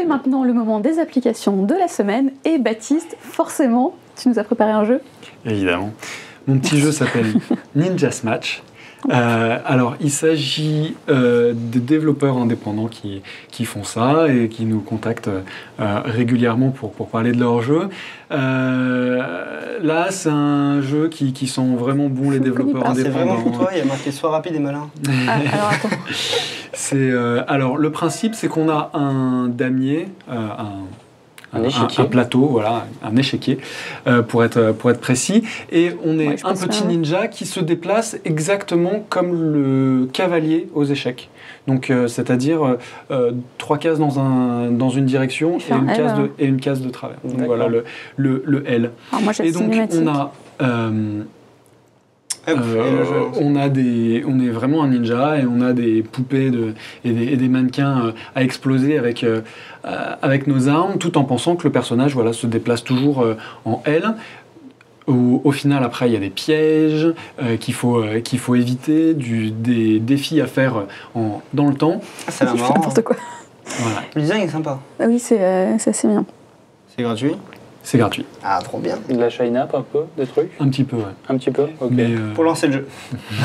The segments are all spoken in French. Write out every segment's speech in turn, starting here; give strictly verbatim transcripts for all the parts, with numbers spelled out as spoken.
C'est maintenant le moment des applications de la semaine. Et Baptiste, forcément, tu nous as préparé un jeu. Évidemment. Mon petit jeu s'appelle Ninja's Match. Euh, alors, il s'agit euh, de développeurs indépendants qui, qui font ça et qui nous contactent euh, régulièrement pour, pour parler de leur jeu. Euh, là, c'est un jeu qui, qui sent vraiment bon, les développeurs indépendants. C'est vraiment fou, toi, il y a marqué « Sois rapide et malin ». Ah, alors, attends. euh, alors, le principe, c'est qu'on a un damier, euh, un... Un, un, un plateau, voilà, un échiquier, euh, pour, être, pour être précis. Et on est ouais, un petit ninja qui se déplace exactement comme le cavalier aux échecs. Donc, euh, c'est-à-dire euh, trois cases dans, un, dans une direction et, et, une un case de, et une case de travers. Donc, voilà le, le, le L. Alors, moi, et donc, on a... Euh, Euh, on, a des, on est vraiment un ninja et on a des poupées de, et, des, et des mannequins à exploser avec, euh, avec nos armes, tout en pensant que le personnage voilà, se déplace toujours en L. Au, au final, après, il y a des pièges euh, qu'il faut, euh, qu'il faut éviter, du, des défis à faire en, dans le temps. Ah, c'est marrant. N'importe quoi. Voilà. Le design est sympa. Ah oui, c'est euh, assez bien. C'est gratuit ? C'est gratuit. Ah, trop bien. De la shine-up un peu, des trucs ? Un petit peu, ouais. Un petit peu, ok. Mais euh... Pour lancer le jeu. et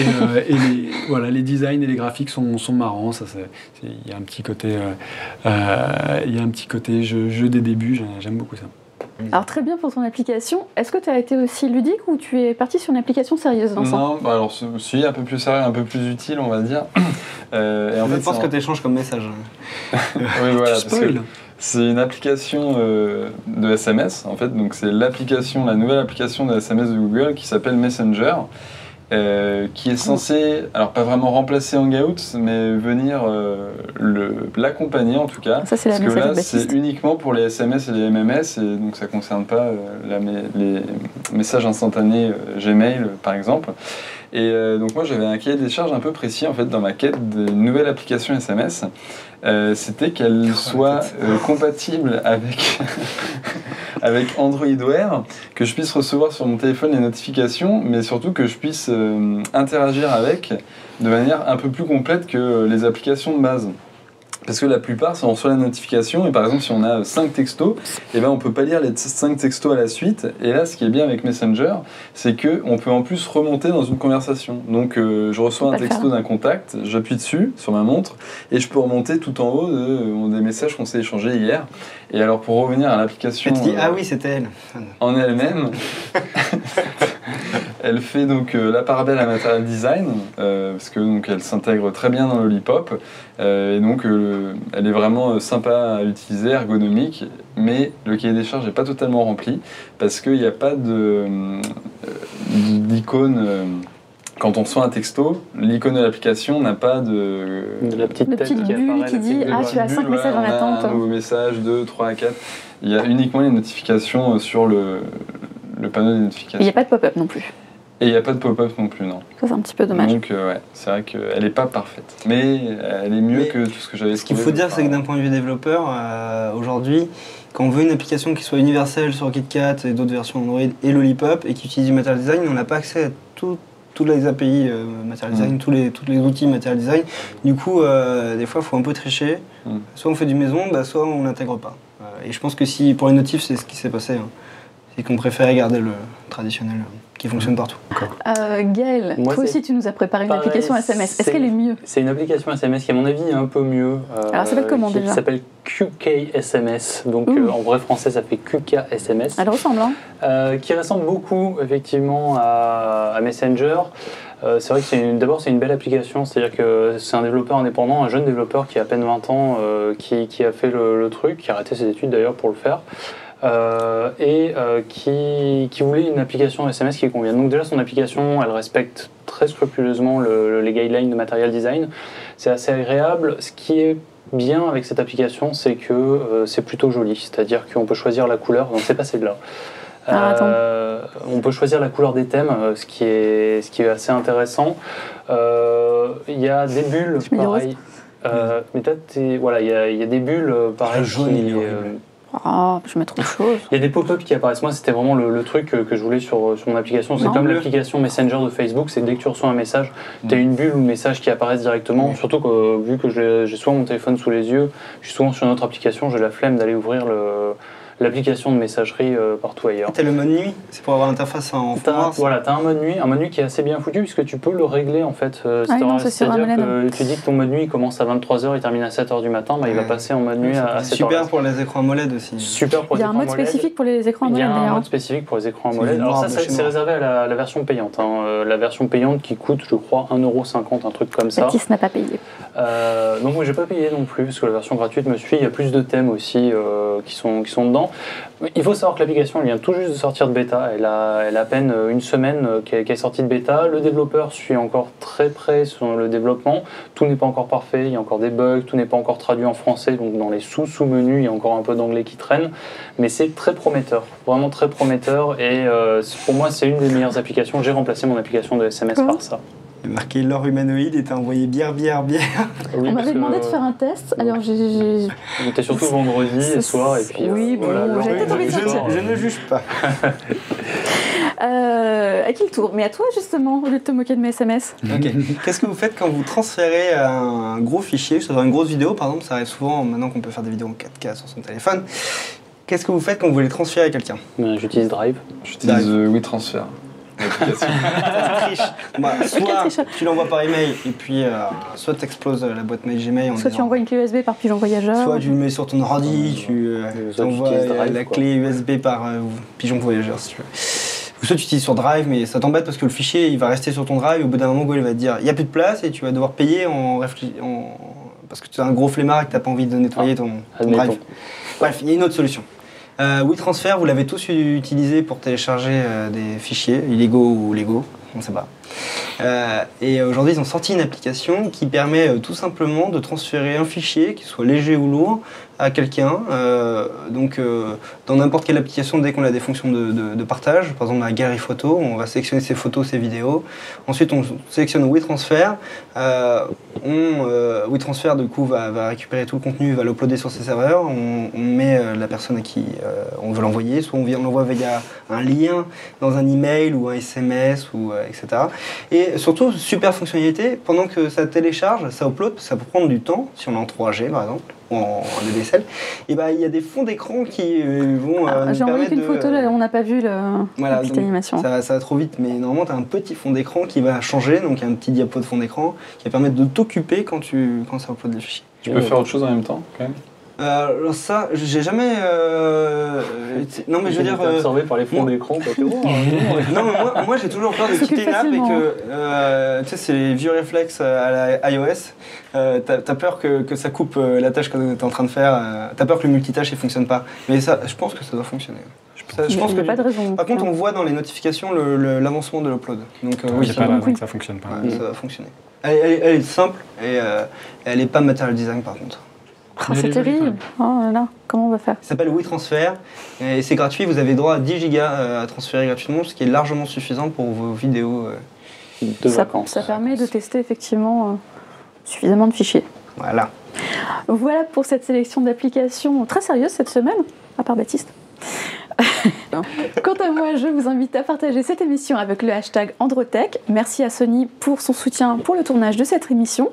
euh, et les, voilà, les designs et les graphiques sont, sont marrants. Il y a un petit côté, euh, euh, y a un petit côté jeu, jeu des débuts, j'aime beaucoup ça. Alors très bien pour ton application. Est-ce que tu as été aussi ludique ou tu es parti sur une application sérieuse, Vincent? Non, bah alors celui un peu plus sérieux, un peu plus utile, on va dire. Euh, et en fait, je pense que tu échanges comme message. Oui, voilà. C'est une application euh, de S M S, en fait. Donc c'est l'application, la nouvelle application de S M S de Google qui s'appelle Messenger, euh, qui est censée, alors pas vraiment remplacer Hangouts, mais venir euh, l'accompagner en tout cas. Ça, c'est la parce que là, c'est uniquement pour les S M S et les M M S, et donc ça ne concerne pas euh, la, les messages instantanés euh, Gmail, euh, par exemple. Et euh, donc moi, j'avais un cahier des charges un peu précis, en fait, dans ma quête d'une nouvelle application S M S. Euh, c'était qu'elle soit euh, compatible avec, avec Android Wear, que je puisse recevoir sur mon téléphone les notifications, mais surtout que je puisse euh, interagir avec de manière un peu plus complète que les applications de base. Parce que la plupart, on reçoit la notification et par exemple, si on a cinq textos, eh ben, on ne peut pas lire les cinq textos à la suite. Et là, ce qui est bien avec Messenger, c'est qu'on peut en plus remonter dans une conversation. Donc, euh, je reçois un texto d'un contact, j'appuie dessus sur ma montre et je peux remonter tout en haut de, euh, des messages qu'on s'est échangés hier. Et alors, pour revenir à l'application... Tu te dis, euh, ah oui, c'était elle. En elle-même... Elle fait donc euh, la part belle à Material Design, euh, parce que donc elle s'intègre très bien dans Lollipop, euh, et donc euh, elle est vraiment euh, sympa à utiliser, ergonomique, mais le cahier des charges n'est pas totalement rempli, parce qu'il n'y a pas d'icône... Euh, quand on reçoit un texto, l'icône de l'application n'a pas de... de la petite tête qui apparaît, qui dit « Ah, tu as cinq messages en attente ». Un nouveau message, deux, trois, quatre... Il y a uniquement les notifications sur le... le panneau des notifications. Il n'y a pas de pop-up non plus. Et il n'y a pas de pop-up non plus, non. Ça, c'est un petit peu dommage. Donc, euh, ouais, c'est vrai qu'elle n'est pas parfaite. Mais elle est mieux mais que tout ce que j'avais trouvé. Ce qu'il faut dire, c'est que d'un point de vue développeur, euh, aujourd'hui, quand on veut une application qui soit universelle sur KitKat et d'autres versions Android et Lollipop, et qui utilise du Material Design, on n'a pas accès à tout, toutes les A P I euh, Material Design, mmh. tous, les, tous les outils Material Design. Du coup, euh, des fois, il faut un peu tricher. Mmh. Soit on fait du maison, bah, soit on n'intègre pas. Euh, et je pense que si pour les notifs, c'est ce qui s'est passé. Hein. Et qu'on préférait garder le traditionnel qui fonctionne partout. Euh, Gaël, moi, toi aussi tu nous as préparé une pareil, application S M S. Est-ce est qu'elle est mieux? C'est une application S M S qui à mon avis est un peu mieux. Euh, Alors ça s'appelle comment déjà? Ça s'appelle Q K S M S. Donc euh, en vrai français ça fait Q K S M S. Elle ressemble hein euh, Qui ressemble beaucoup effectivement à, à Messenger. Euh, c'est vrai que d'abord c'est une belle application, c'est-à-dire que c'est un développeur indépendant, un jeune développeur qui a à peine vingt ans, euh, qui, qui a fait le, le truc, qui a arrêté ses études d'ailleurs pour le faire. Euh, et euh, qui, qui voulait une application S M S qui convienne. Donc déjà son application, elle respecte très scrupuleusement le, le, les guidelines de Material Design. C'est assez agréable. Ce qui est bien avec cette application, c'est que euh, c'est plutôt joli. C'est-à-dire qu'on peut choisir la couleur. Donc c'est pas celle-là. Ah, euh, on peut choisir la couleur des thèmes, ce qui est, ce qui est assez intéressant. Il euh, y a des bulles, pareil. Euh, mais t'as, t'es, voilà, il y, y a des bulles, pareil. Le jaune, qui, il est horrible. Oh, je mets trop de choses. Il y a des pop-up qui apparaissent. Moi, c'était vraiment le, le truc que, que je voulais sur, sur mon application. C'est comme l'application Messenger de Facebook. C'est dès que tu reçois un message, tu as une bulle ou message qui apparaissent directement. Oui. Surtout que vu que j'ai souvent mon téléphone sous les yeux, je suis souvent sur une autre application, j'ai la flemme d'aller ouvrir le... l'application de messagerie euh, partout ailleurs. T'as le mode nuit, c'est pour avoir l'interface en noir. Voilà, t'as un mode nuit, un mode nuit qui est assez bien foutu puisque tu peux le régler en fait. Euh, ah oui, C'est-à-dire que tu dis que ton mode nuit commence à vingt-trois heures et termine à sept heures du matin, bah, ouais. il va passer en mode nuit ouais, à sept heures. Super pour les écrans AMOLED aussi. Super pour les écrans AMOLED. Il y a un mode spécifique pour les écrans AMOLED. Il y a un mode spécifique pour les écrans AMOLED. Alors ça, c'est réservé à la, la version payante. Hein. Euh, la version payante qui coûte, je crois, un euro cinquante, un truc comme ça. Baptiste n'a pas payé. Euh, donc moi, j'ai pas payé non plus parce que la version gratuite me suffit. Il y a plus de thèmes aussi euh, qui sont qui sont dedans. Il faut savoir que l'application vient tout juste de sortir de bêta. Elle a, elle a à peine une semaine qu'elle est sortie de bêta. Le développeur suit encore très près sur le développement. Tout n'est pas encore parfait, il y a encore des bugs, tout n'est pas encore traduit en français. Donc dans les sous-sous-menus, il y a encore un peu d'anglais qui traîne. Mais c'est très prometteur, vraiment très prometteur. Et euh, pour moi, c'est une des meilleures applications. J'ai remplacé mon application de S M S par ça. Marqué l'or humanoïde et t'as envoyé bière, bière, bière. Oui, on m'avait demandé de faire un test, alors j'ai. C'était surtout vendredi et soir, et puis. Oui, bon, voilà, bon j'avais peut-être envie de sortir. Je ne juge pas. euh, à qui le tour? Mais à toi, justement, au lieu de te moquer de mes S M S. Okay. Qu'est-ce que vous faites quand vous transférez un gros fichier, une grosse vidéo, par exemple, ça arrive souvent maintenant qu'on peut faire des vidéos en quatre K sur son téléphone. Qu'est-ce que vous faites quand vous voulez transférer à quelqu'un? Ben, j'utilise Drive. J'utilise euh, WeTransfer. Bah, soit tu l'envoies par email et puis euh, soit tu exploses la boîte mail Gmail. En soit disant, tu envoies une clé U S B par pigeon voyageur. Soit tu le mets sur ton ordi, tu euh, envoies la quoi. Clé U S B par euh, pigeon voyageur si tu veux. Ou soit tu utilises sur Drive, mais ça t'embête parce que le fichier il va rester sur ton Drive et au bout d'un moment Google va te dire il n'y a plus de place et tu vas devoir payer en, en... parce que tu as un gros flemmard et que tu n'as pas envie de nettoyer ah, ton, ton Drive. Bref, il y a une autre solution. Euh, WeTransfer, vous l'avez tous utilisé pour télécharger euh, des fichiers, illégaux ou légaux, on ne sait pas. Euh, et aujourd'hui, ils ont sorti une application qui permet euh, tout simplement de transférer un fichier, qu'il soit léger ou lourd, à quelqu'un. Euh, donc, euh, dans n'importe quelle application, dès qu'on a des fonctions de, de, de partage, par exemple la galerie photo, on va sélectionner ses photos, ses vidéos. Ensuite, on sélectionne WeTransfer. Euh, on, euh, WeTransfer, du coup, va, va récupérer tout le contenu, va l'uploader sur ses serveurs. On, on met euh, la personne à qui euh, on veut l'envoyer. Soit on, on l'envoie via un lien dans un email ou un S M S, ou, euh, et cetera. Et surtout, super fonctionnalité, pendant que ça télécharge, ça upload, ça peut prendre du temps, si on est en trois G par exemple, ou en D D S L, et bah, y a des fonds d'écran qui euh, vont euh, ah, j'ai envoyé qu'une photo, là, on n'a pas vu le... voilà, donc, animation. Ça, ça va trop vite, mais normalement, tu as un petit fond d'écran qui va changer, donc il y a un petit diapo de fond d'écran qui va permettre de t'occuper quand, tu, quand ça upload les fichiers. Tu peux faire autre chose en même temps quand même. Euh, alors ça, j'ai jamais... Euh... Non mais je veux dire... Euh... absorbé par les fonds d'écran, pas bon, hein, non mais moi, moi j'ai toujours peur de quitter une app et que... Euh, tu sais, c'est les vieux réflexes à la iOS. Euh, t'as as peur que, que ça coupe la tâche que t'es en train de faire. T'as peur que le multitâche ne fonctionne pas. Mais ça, je pense que ça doit fonctionner. Ça, je pense que pas de raison. Par contre, on voit dans les notifications l'avancement de l'upload. Donc euh, oui, c'est pas mal, ça fonctionne pas. Ouais, mmh. Ça va fonctionner. Elle, elle, elle est simple et euh, elle n'est pas Material Design par contre. Oh, c'est terrible. Oh là là, comment on va faire? Ça s'appelle WeTransfer et c'est gratuit. Vous avez droit à dix gigas à transférer gratuitement, ce qui est largement suffisant pour vos vidéos de vacances. Ça, ça permet de tester effectivement euh, suffisamment de fichiers. Voilà. Voilà pour cette sélection d'applications très sérieuse cette semaine, à part Baptiste. Quant à moi, je vous invite à partager cette émission avec le hashtag Androtech. Merci à Sony pour son soutien pour le tournage de cette émission.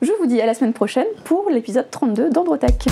Je vous dis à la semaine prochaine pour l'épisode trente-deux d'Androtech.